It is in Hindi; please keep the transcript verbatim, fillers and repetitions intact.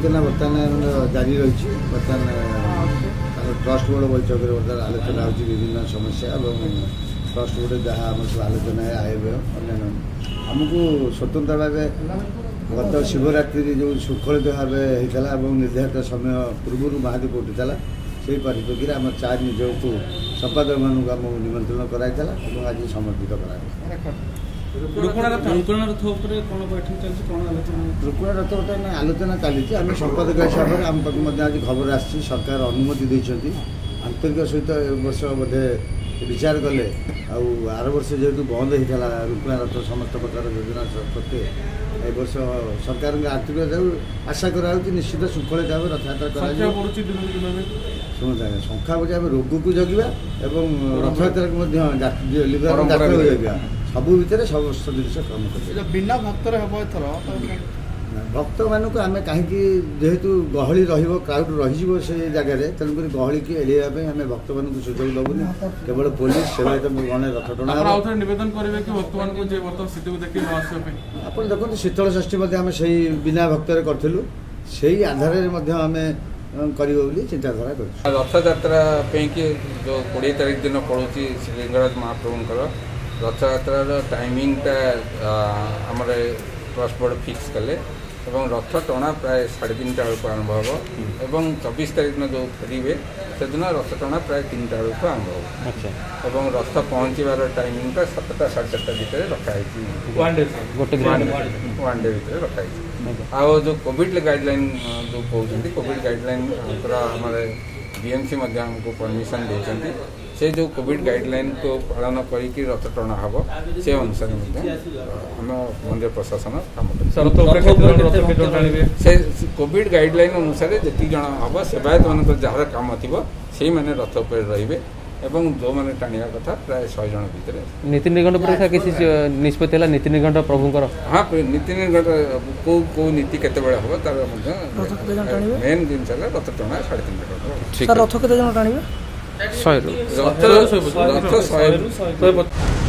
आलोचना बर्तमान जारी रही बर्तमान ट्रस्ट बोर्ड बैठक में बर्तमान आलोचना होगी विभिन्न समस्या और ट्रस्ट बोर्ड जहाँ आम सब आलोचना आय अन्य आमको स्वतंत्र भाव गत शिवरात्रि जो शृंखलित भाव होता और निर्धारित समय पूर्व महादीप उठीला से परिप्रेक्षी आम चार निजय को संपादक मानक आम निमंत्रण कराइला और आज समर्पित कर ରୁକୁଣା ରଥ ଉପରେ କ'ଣ ବୈଠକ ଚାଲିଛି କ'ଣ ଆଲୋଚନା ରୁକୁଣା ରଥ ଉପରେ ନା ଆଲୋଚନା ଚାଲିଛି। ଆମେ ସମ୍ପାଦକ ହିସାବରେ ଆମ ପାଖକୁ ମଧ୍ୟ ଆଜି ଖବର ଆସିଛି ସରକାର ଅନୁମତି ଦେଇଛନ୍ତି। ଆନ୍ତରିକ ସହିତ ଏ ବର୍ଷ ବୋଧେ ବିଚାର କଲେ ଆଉ ଆର ବର୍ଷ ଯେହେତୁ ବନ୍ଦ ହେଇଥିଲା ରୁକୁଣା ରଥ ସମସ୍ତ ପ୍ରକାର ଯୋଜନା ସତ୍ତ୍ୱେ ଏ ବର୍ଷ ସରକାରଙ୍କ ଆର୍ଥିକ ଆଶା କରାଯାଉଛି ନିଶ୍ଚିତ ଶୃଙ୍ଖଳିତ ଭାବେ ରଥଯାତ୍ରା କରାଯିବ। ଶୁଣନ୍ତୁ ଆଜ୍ଞା ସଂଖ୍ୟା ବୁଝି ଆମେ ରୋଗକୁ ଜଗିବା ଏବଂ ରଥଯାତ୍ରାକୁ ମଧ୍ୟ ଲିଭର ଯାତ୍ରା ଜଗିବା सबू भितर समस्त जिन कम कर बिना भक्त एथर भक्त मानक आम कहीं जेहेतु गहली राउड रही से जगार तेणुक गहली की एड़े आम भक्त मान सुजोग दबूनी केवल पुलिस से रथ टणा नवेदन करेंगे कि भक्त मान स्थित देखिए आप देखते शीतल षष्ठी आम से बिना भक्त करूँ से आधार करें चिंताधारा कर रथयात्रा कि जो कोड़े तारीख दिन पड़ोसी श्रीलिंगराज महाप्रभुंर रथयात्रार टाइमिंगटा आमर ट्रस्ट बोर्ड फिक्स कले रथ टणा प्राय साढ़े तीन टा बेलू आरंभ हम एवं चौबीस तारीख दिन जो फेरवे से दिन रथ टणा प्राय तीन टा बेलू आरंभ हम एवं रथ पहुँचवार टाइमिंगटा सातटा साढ़े चार भितर रखाई वन डे भितर रखाई आउ जो कोविड गाइडलाइन जो कहते कोविड गाइडलाइन आम बीएमसी हमको परमिशन देते से जो कोविड गाइडलाइन को पालन करके रथ टणा हम से अनुसार हम मंदिर प्रशासन कम से कोविड गाइडलाइन अनुसार जी जन हम सेवायत मान जार कम थी मैंने रथ पर रे जो मैंने टाणिया कथा प्राय शहे जन भर नीति निर्घंट किसी निष्पत्ति नीति निर्घंट प्रभुंर हाँ नीति निर्घंट कौ कौ नीति केत हम तार मेन जिनस रथ टणा साढ़े तीन रथ केत रथ शहे